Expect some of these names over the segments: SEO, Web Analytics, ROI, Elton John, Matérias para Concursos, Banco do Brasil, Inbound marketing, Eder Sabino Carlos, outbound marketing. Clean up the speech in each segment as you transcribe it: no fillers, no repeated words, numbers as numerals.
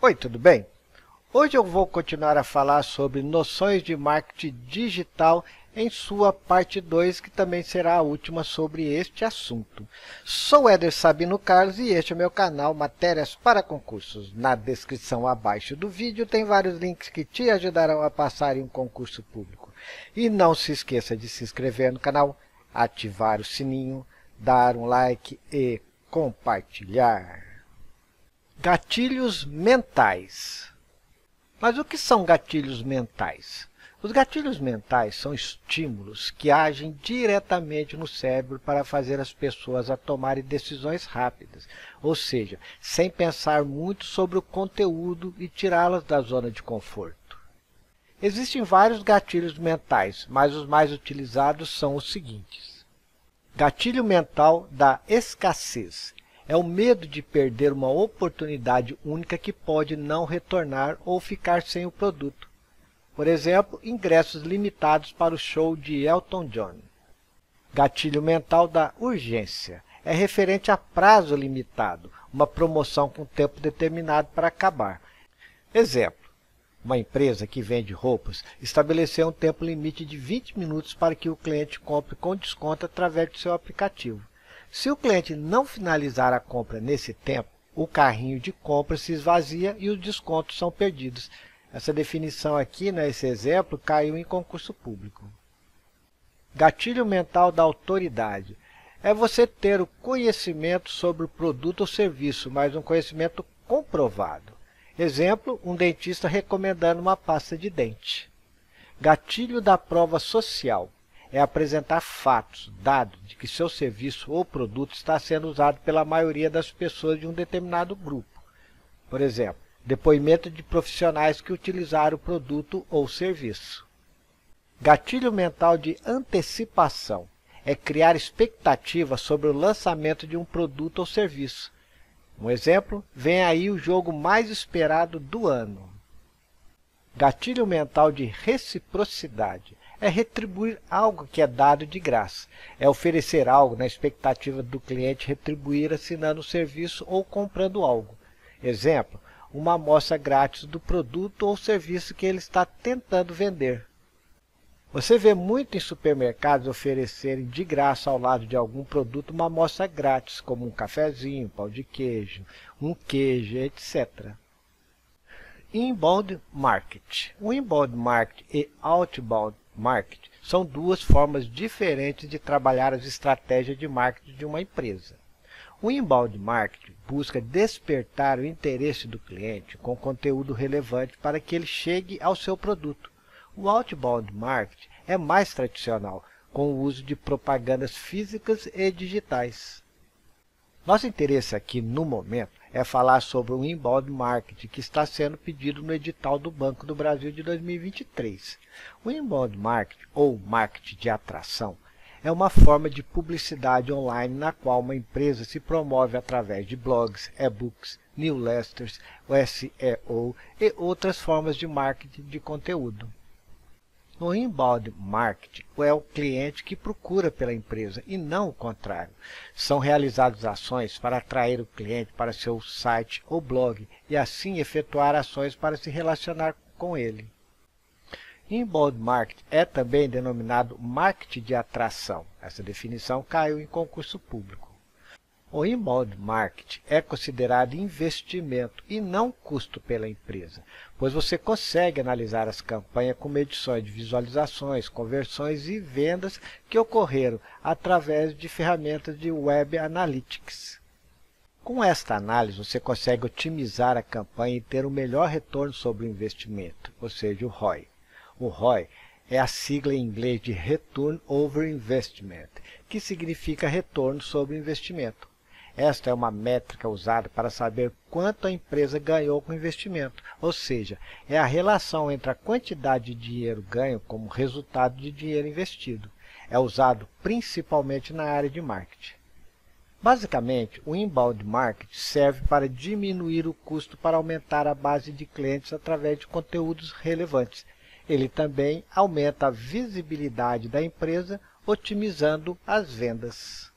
Oi, tudo bem? Hoje eu vou continuar a falar sobre noções de marketing digital em sua parte 2, que também será a última sobre este assunto. Sou Eder Sabino Carlos e este é meu canal Matérias para Concursos. Na descrição abaixo do vídeo tem vários links que te ajudarão a passar em um concurso público. E não se esqueça de se inscrever no canal, ativar o sininho, dar um like e compartilhar. Gatilhos mentais. Mas o que são gatilhos mentais? Os gatilhos mentais são estímulos que agem diretamente no cérebro para fazer as pessoas a tomarem decisões rápidas, ou seja, sem pensar muito sobre o conteúdo e tirá-las da zona de conforto. Existem vários gatilhos mentais, mas os mais utilizados são os seguintes. Gatilho mental da escassez. É o medo de perder uma oportunidade única que pode não retornar ou ficar sem o produto. Por exemplo, ingressos limitados para o show de Elton John. Gatilho mental da urgência. É referente a prazo limitado, uma promoção com tempo determinado para acabar. Exemplo, uma empresa que vende roupas estabeleceu um tempo limite de 20 minutos para que o cliente compre com desconto através do seu aplicativo. Se o cliente não finalizar a compra nesse tempo, o carrinho de compra se esvazia e os descontos são perdidos. Essa definição aqui, nesse exemplo, caiu em concurso público. Gatilho mental da autoridade. É você ter o conhecimento sobre o produto ou serviço, mas um conhecimento comprovado. Exemplo, um dentista recomendando uma pasta de dente. Gatilho da prova social. É apresentar fatos, dados, de que seu serviço ou produto está sendo usado pela maioria das pessoas de um determinado grupo. Por exemplo, depoimento de profissionais que utilizaram o produto ou serviço. Gatilho mental de antecipação. É criar expectativa sobre o lançamento de um produto ou serviço. Um exemplo, vem aí o jogo mais esperado do ano. Gatilho mental de reciprocidade. É retribuir algo que é dado de graça. É oferecer algo na expectativa do cliente retribuir assinando o serviço ou comprando algo. Exemplo, uma amostra grátis do produto ou serviço que ele está tentando vender. Você vê muito em supermercados oferecerem de graça ao lado de algum produto uma amostra grátis, como um cafezinho, um pão de queijo, um queijo, etc. Inbound marketing. O inbound marketing e outbound marketing são duas formas diferentes de trabalhar as estratégias de marketing de uma empresa. O inbound marketing busca despertar o interesse do cliente com conteúdo relevante para que ele chegue ao seu produto. O outbound marketing é mais tradicional, com o uso de propagandas físicas e digitais. Nosso interesse aqui, no momento, é falar sobre o inbound marketing que está sendo pedido no edital do Banco do Brasil de 2023. O inbound marketing, ou marketing de atração, é uma forma de publicidade online na qual uma empresa se promove através de blogs, e-books, newsletters, SEO e outras formas de marketing de conteúdo. No inbound marketing, é o cliente que procura pela empresa e não o contrário. São realizadas ações para atrair o cliente para seu site ou blog e assim efetuar ações para se relacionar com ele. Inbound marketing é também denominado marketing de atração. Essa definição caiu em concurso público. O inbound marketing é considerado investimento e não custo pela empresa, pois você consegue analisar as campanhas com medições de visualizações, conversões e vendas que ocorreram através de ferramentas de Web Analytics. Com esta análise, você consegue otimizar a campanha e ter o melhor retorno sobre o investimento, ou seja, o ROI. O ROI é a sigla em inglês de Return Over Investment, que significa retorno sobre investimento. Esta é uma métrica usada para saber quanto a empresa ganhou com o investimento, ou seja, é a relação entre a quantidade de dinheiro ganho como resultado de dinheiro investido. É usado principalmente na área de marketing. Basicamente, o inbound marketing serve para diminuir o custo para aumentar a base de clientes através de conteúdos relevantes. Ele também aumenta a visibilidade da empresa, otimizando as vendas.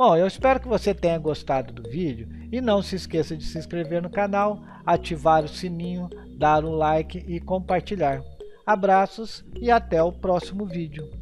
Bom, eu espero que você tenha gostado do vídeo e não se esqueça de se inscrever no canal, ativar o sininho, dar um like e compartilhar. Abraços e até o próximo vídeo.